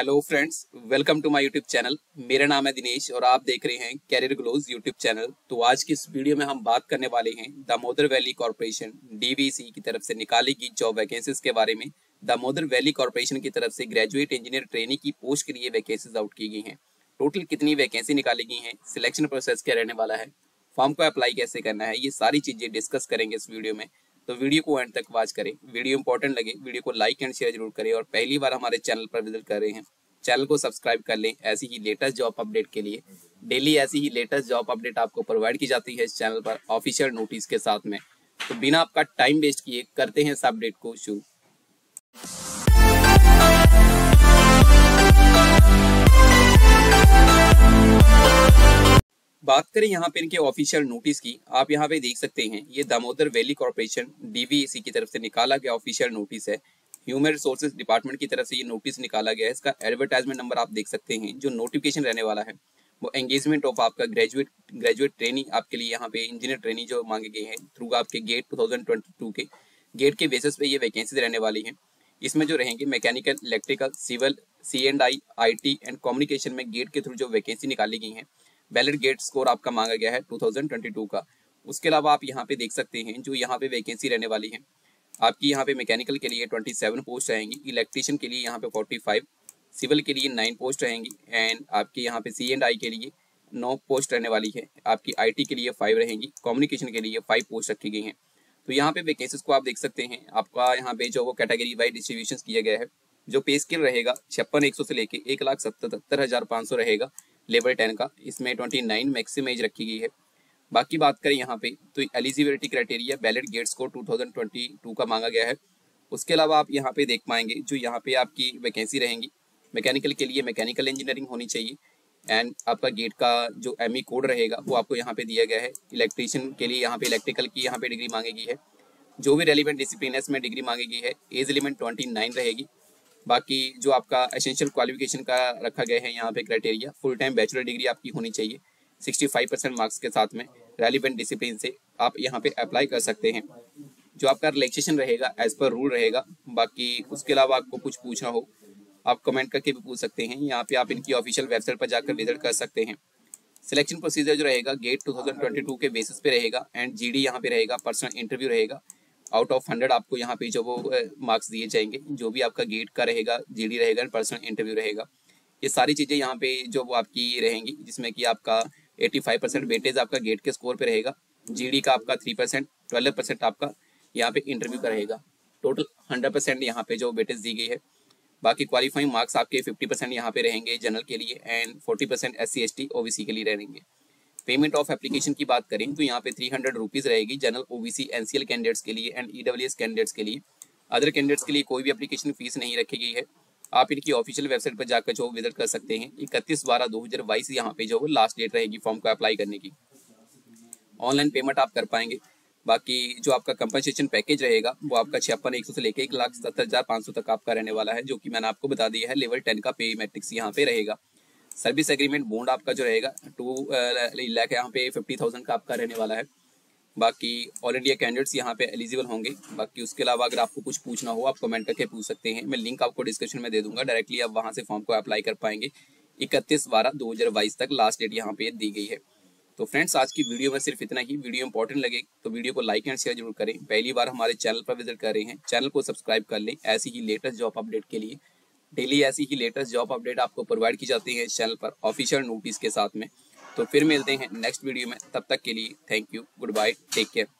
Hello friends, welcome to my YouTube channel. मेरा नाम है दिनेश और आप देख रहे हैं कैरियर ग्लोज यूट्यूब चैनल। तो आज की इस वीडियो में हम बात करने वाले हैं दामोदर वैली कॉर्पोरेशन डीवीसी की तरफ से निकाली गई जॉब वैकेंसीज के बारे में। दामोदर वैली कॉर्पोरेशन की तरफ से ग्रेजुएट इंजीनियर ट्रेनी की पोस्ट के लिए वैकेंसीज आउट की गई है। टोटल कितनी वैकेंसी निकाली गई है, सिलेक्शन प्रोसेस क्या रहने वाला है, फॉर्म को अप्लाई कैसे करना है, ये सारी चीजें डिस्कस करेंगे इस वीडियो में। तो वीडियो को एंड तक वॉच करें। वीडियो इंपॉर्टेंट लगे वीडियो को लाइक एंड शेयर जरूर करें। और पहली बार हमारे चैनल पर विजिट कर रहे हैं, चैनल को सब्सक्राइब कर लें। ऐसी ही लेटेस्ट जॉब अपडेट के लिए डेली ऐसी ही लेटेस्ट जॉब अपडेट आपको प्रोवाइड की जाती है इस चैनल पर ऑफिशियल नोटिस के साथ में। तो बिना आपका टाइम वेस्ट किए करते हैं इस अपडेट को शुरू। बात करें यहाँ पे इनके ऑफिशियल नोटिस की, आप यहाँ पे देख सकते हैं ये दामोदर वैली कॉर्पोरेशन डीवीसी की तरफ से निकाला गया ऑफिशियल नोटिस है। ह्यूमन रिसोर्सेज डिपार्टमेंट की तरफ से ये नोटिस निकाला गया है। इसका एडवर्टाइजमेंट नंबर आप देख सकते हैं। जो नोटिफिकेशन रहने वाला है वो एंगेजमेंट ऑफ आपका ग्रेजुएट ट्रेनी आपके लिए यहाँ पे इंजीनियर ट्रेनी जो मांगे गए हैं थ्रू आपके गेट 2022 के गेट के बेसिस पे ये वैकेंसीज रहने वाली है। इसमें जो रहेंगे mechanical, electrical, civil, C&I, IT and communication में गेट के थ्रू जो वैकेंसी निकाली गई है। बैलेट गेट स्कोर आपका मांगा गया है 2022 का। उसके अलावा आप यहाँ पे देख सकते हैं जो यहाँ पे वैकेंसी रहने वाली है आपकी, यहाँ पे मैकेनिकल के लिए 27 पोस्ट रहेंगी, इलेक्ट्रीशियन के लिए यहाँ पे 45, सिविल के लिए 9 पोस्ट रहेंगी एंड आपकी यहाँ पे C&I के लिए 9 पोस्ट रहने वाली है। आपकी IT के लिए 5 रहेंगी, कम्युनिकेशन के लिए 5 पोस्ट रखी गई हैं। तो यहाँ पे वैकेंसीज को आप देख सकते हैं। आपका यहाँ पे जो कैटेगरी वाइज डिस्ट्रीब्यूशन किया गया है। जो पे स्केल रहेगा 56,100 से लेके 1,77,500 रहेगा लेवल 10 का। इसमें 29 मैक्सिम एज रखी गई है। बाकी बात करें यहाँ पे तो एलिजिबिलिटी क्राइटेरिया बैलेट गेट्स को 2022 का मांगा गया है। उसके अलावा आप यहाँ पे देख पाएंगे जो यहाँ पे आपकी वैकेंसी रहेंगी, मैकेनिकल के लिए मैकेनिकल इंजीनियरिंग होनी चाहिए एंड आपका गेट का जो ME कोड रहेगा वो आपको यहाँ पे दिया गया है। इलेक्ट्रीशियन के लिए यहाँ पे इलेक्ट्रिकल की यहाँ पे डिग्री मांगी गई है, जो भी रेलिवेंट डिसिप्लिन में डिग्री मांगी गई है। एज लिमिट 29 रहेगी। बाकी जो आपका एसेंशियल क्वालिफिकेशन का रखा गया है यहाँ पे criteria, full time bachelor degree आपकी होनी चाहिए 65% मार्क्स के साथ में, रेलिवेंट डिसिप्लिन से आप यहाँ पे अप्लाई कर सकते हैं। जो आपका रिलैक्सेशन रहेगा एज पर रूल रहेगा। बाकी उसके अलावा आपको कुछ पूछना हो आप कमेंट करके भी पूछ सकते हैं। यहाँ पे आप इनकी ऑफिशियल वेबसाइट पर जाकर विजिट कर सकते हैं। सिलेक्शन प्रोसीजर जो रहेगा गेट 2022 के बेसिस पे रहेगा एंड GD यहाँ पे रहेगा, पर्सनल इंटरव्यू रहेगा। आउट ऑफ 100 आपको यहाँ पे जो वो मार्क्स दिए जाएंगे, जो भी आपका गेट का रहेगा, GD रहेगा, पर्सनल इंटरव्यू रहेगा। ये सारी चीज़ें यहाँ पे जो वो आपकी रहेंगी, जिसमें कि आपका 85% वेटेज आपका गेट के स्कोर पे रहेगा, GD का आपका 3%, 12% आपका यहाँ पे इंटरव्यू का रहेगा। टोटल 100% यहाँ पे जो वेटेज दी गई है। बाकी क्वालिफाइंग मार्क्स आपके 50% यहाँ पे रहेंगे जनरल के लिए एंड 40% SC ST OBC के लिए रहेंगे। पेमेंट ऑफ एप्लीकेशन की बात करें तो यहाँ पे 300 रुपीज़ रहेगी जनरल, OBC NCL कैंडिडेट्स के लिए एंड EWS कैंडिडेट्स के लिए। अदर कैंडिडेट्स के लिए कोई भी एप्लीकेशन फीस नहीं रखी गई है। आप इनकी ऑफिशियल वेबसाइट पर जाकर जो विजिट कर सकते हैं। 31/12/2022 यहाँ पे जो लास्ट डेट रहेगी फॉर्म को अप्लाई करने की। ऑनलाइन पेमेंट आप कर पाएंगे। बाकी जो आपका कंपनसेशन पैकेज रहेगा वो आपका 56,100 से लेकर 1,70,500 तक आपका रहने वाला है, जो कि मैंने आपको बता दिया है। लेवल 10 का पे मैट्रिक्स यहाँ पे रहेगा। सर्विस एग्रीमेंट बॉन्ड आपका जो रहेगा 2 लाख यहाँ पे 50,000 का आपका रहने वाला है। बाकी ऑल इंडिया कैंडिडेट्स यहाँ पे एलिजिबल होंगे। बाकी उसके अलावा अगर आपको कुछ पूछना हो आप कमेंट करके पूछ सकते हैं। मैं लिंक आपको डिस्क्रिप्शन में दे दूंगा, डायरेक्टली आप वहाँ से फॉर्म को अप्लाई कर पाएंगे। 31/12/2022 तक लास्ट डेट यहाँ पे दी गई है। तो फ्रेंड्स, आज की वीडियो में सिर्फ इतना ही। वीडियो इंपॉर्टेंट लगे तो वीडियो को लाइक एंड शेयर जरूर करें। पहली बार हमारे चैनल पर विजिट कर रहे हैं, चैनल को सब्सक्राइब कर लें। ऐसी ही लेटेस्ट जॉब अपडेट के लिए डेली ऐसी ही लेटेस्ट जॉब अपडेट आपको प्रोवाइड की जाती है इस चैनल पर ऑफिशियल नोटिस के साथ में। तो फिर मिलते हैं नेक्स्ट वीडियो में, तब तक के लिए thank you, good bye, take care.